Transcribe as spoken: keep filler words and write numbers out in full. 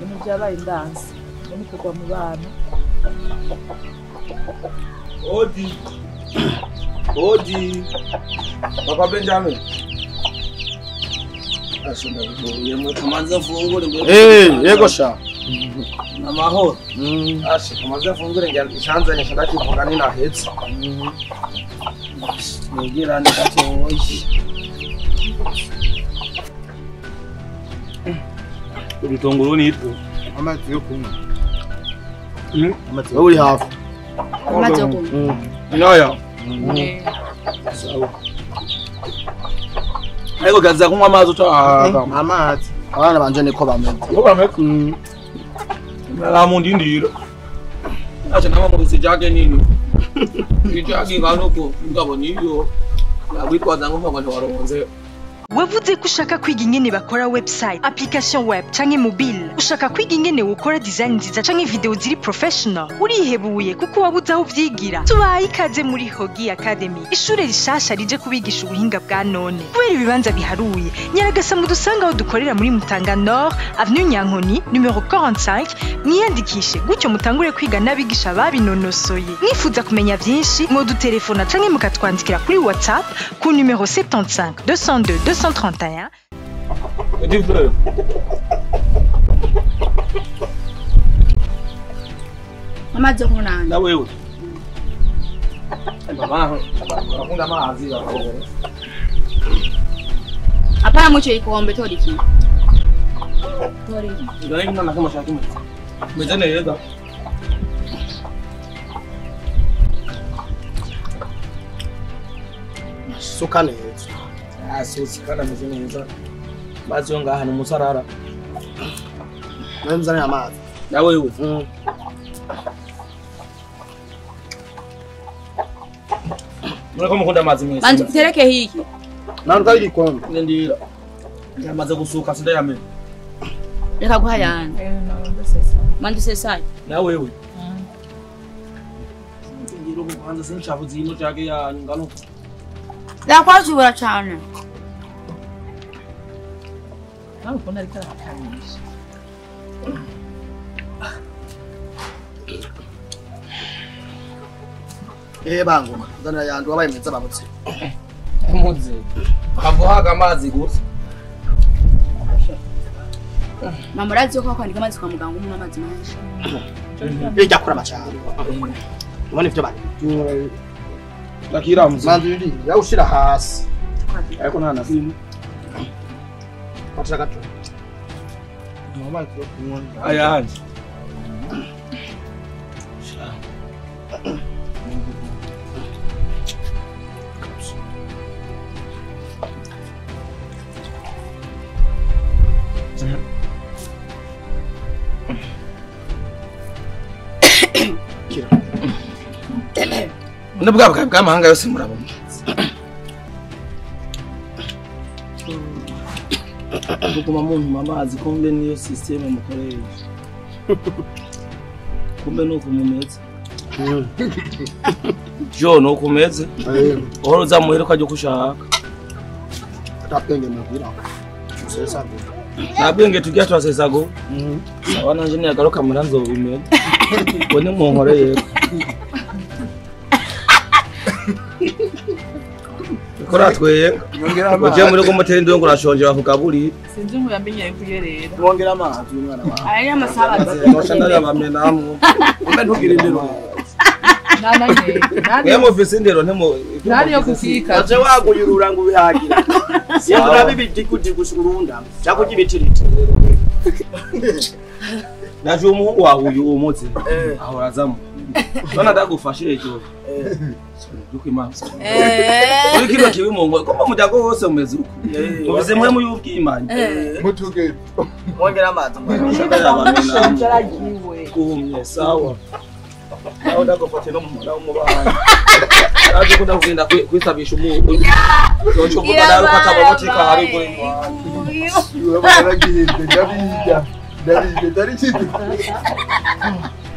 Ni mjaba dance. Ni kwa mwana. Odi. Odi. Papa Benjamin. Asema yeye kamanza fungu ngwe. Eh, yego sha. Na maho. Mm. Asi kamanza fungu ngwe ngishanza ni shaka kivugani na heads. Mm. Ngira ndikati oishi. Uri tongoroni itwo. Amazi yo kunywa. Mm. Amazi. Uri hafu. Amazi yo kunywa. Nyoya. Mm. Sawa. Ego gaza kunywa amazi to amazi abana banje niko bameze niko bameze la mundi ndiro acha nama muzi jage nini ijagi ganoko ngaboniyo la witwa zangu kwa watu waronze. Wavuze kushaka kwiga ingene bakora website, application web canke mobile, ushaka kwiga ingene ukora design nziza canke video ziri professional, urihebuye kuko wabuze aho vyigira. Tubaye ikaze muri Hogi Academy, ishure rishasha rije kubigisha ubuhinga bwa none kubera ibibanza biharuye. Nyaragasamwe dusanga aho dukorera muri Mutanga Nord, Avenue Nyankoni numero quarante-cinq. Mwiyandikishe gutyo mutangure kwiga nabigisha babinonosoye. Mwifuza kumenya vyinshi mwo dutelefona canke mukatwandikira kuri WhatsApp ku numero soixante-quinze deux cent deux deux cent trente et un. Mama Jongona. Na wewe. Mama, hakuna maazi ya wewe. Hapana mcho iko ombe todi ki. Todi. Ndio ni mna kama shati mtu. Mjane yeda. Sukane. Ah, so sikana mzima hizo. Bazonga hanu musarara. Mwanzo na mazi. Na wewe. Mm. Mwana kama kwenda mazi mimi. Bantu tereke hiki. Na ndo hili kwamba. Ndio. Ya mazi kusuka sida ya mimi. Leka kwa yana. Eh, na ndo sasa. Mwanzo sasa. Na wewe. Mm. Ndio kwanza sisi chafu zimo chake ya ngano. La kwazi bora chana. Ah, o Ronaldo tá caindo. Eh bango, dona yantu abayimitsa babutse. Umuze. Kavuha kamazi gusa. Mama razi kwa kwandika amazi kwa muganga umuntu amazi menshi. Ejja kura machana. Ubone ifite bani. Bakira muzanzu ndi yawushira hasi. Ariko nta nasimu. Pataka tu. Normal tu kuona. Aya. Sha. Kira. Ndabwa bwa bwa mahanga yose murabo. Kuma muntu mamazi kombe niyo system mukoreye kombe no kumumeze jo no kumeze oro za muhero kaje kushaka tapenge mabira sesa nabenge tujya twasesago abana nje ne garuka muranzo bimene bone mu nkoreye kora tweye ngongera amazi uje muri ko moteri ndo ngurashonje bakugaburi sinzi muyamenye yikugerera ngongera amazi umwana wawe aya amasabaza bashandari abamena amwe umbe ntugira indero na na ye nani mo vese indero ntemo nani yo kufika aje waguyurura ngo bihagira sindura bibiti kuti gushurunda cyako kibitiriti naje umuhungu wawe uyu umutse ahorazamo bana dagufashe ejo duke maso eh uri kilo kiwe mongwe komba mudago hose umezuko ubize mwe mu yubwimanye mutuge wongera amazi mwana kumye sawa aho dagufate no mu mwana umubana Hakuna kuenda kuisa bishumu. Ndio kutana ukata wote karibu imwa. Wewe unataka kile ndio ndio ndio ndio ndio.